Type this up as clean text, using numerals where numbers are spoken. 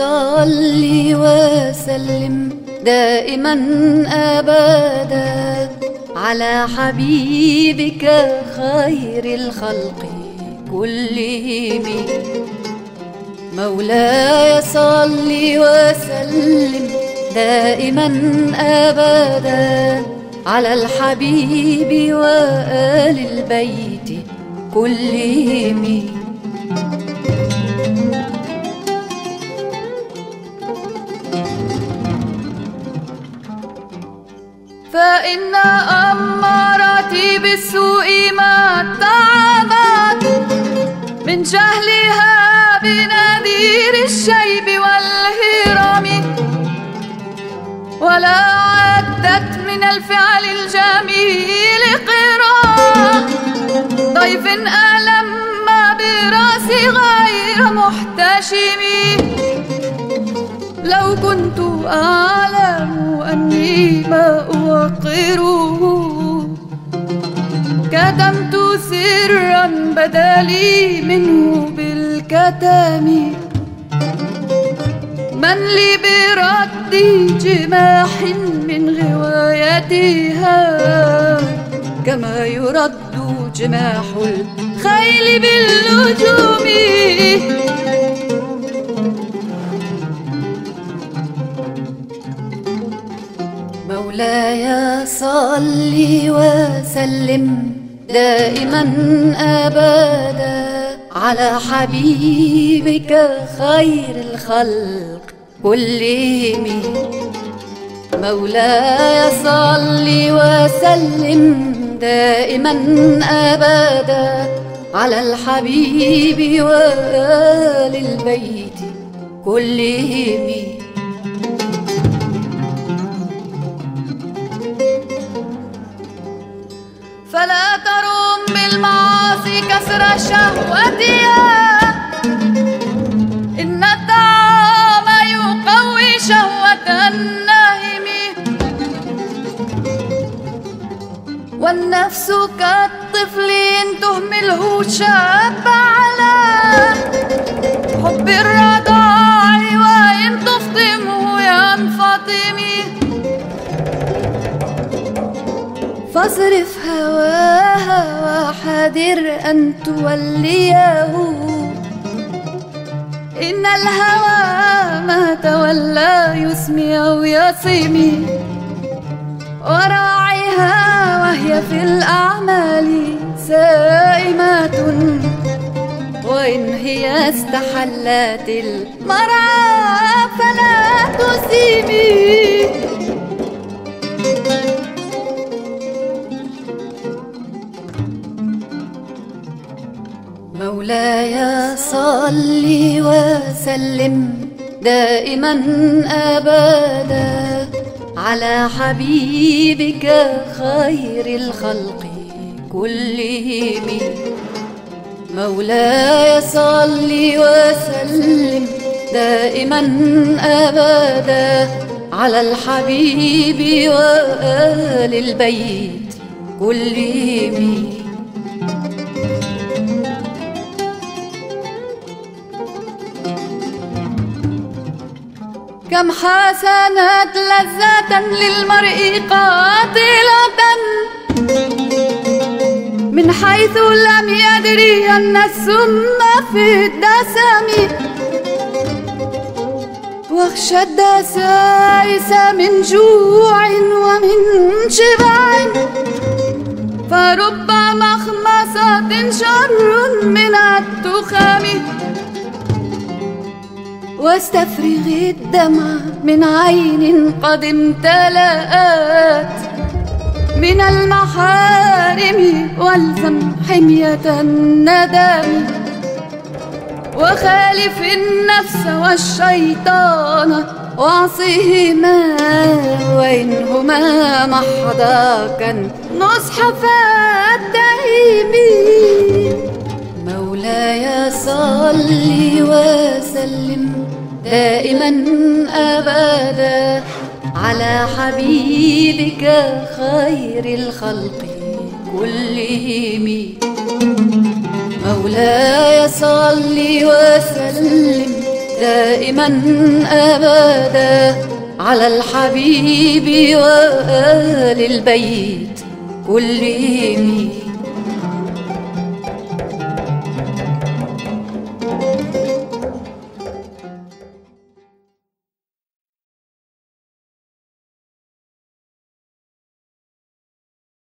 صلي وسلم دائما أبدا على حبيبك خير الخلق كلهم. مولاي صلي وسلم دائما أبدا على الحبيب وآل البيت كلهم. فإن أمرتي بالسوء ما تعبت من جهلها بنذير الشيب والهرم، ولا عدت من الفعل الجميل قراء ضيف ألم براس غير محتشم. لو كنت أعلم أني ما أوقره كتمت سرا بدا لي منه بالكتم. من لي بردي جماح من غوايتها كما يرد جماح الخيل باللجوم. مولاي صلي وسلم دائما أبدا على حبيبك خير الخلق كلهم. مولاي صلي وسلم دائما أبدا على الحبيب وآل البيت كلهم. فلا تروم بالمعاصي كسر شهوتها، إن الطعام يقوي شهوة النهم، والنفس كالطفل إن تهمله شاب على حب الرضاع وإن تفطمه ينفطم. فاصرف هواها وحذر أن توليه، إن الهوى ما تولى يسمي أو يصم. وراعيها وهي في الأعمال سائمة، وإن هي استحلت المرعى فلا تسيمي. مولاي صلي وسلم دائما أبدا على حبيبك خير الخلق كلهم. مولاي صلي وسلم دائما أبدا على الحبيب وآل البيت كلهم. كم حسنت لذة للمرء قاتلة من حيث لم يدري أن السم في الدسم، واخشى الدسائس من جوع ومن شبع، فرب مخمصة شر من التخم. واستفرغ الدمع من عين قد امتلأت من المحارم، والزم حمية الندم، وخالف النفس والشيطان واعصهما، وإنهما محضاك نصح فاتهم. مولاي صلي وسلم دائما أبدا على حبيبك خير الخلق كلهم. مولاي صلي وسلم دائما أبدا على الحبيب وآل البيت كلهم.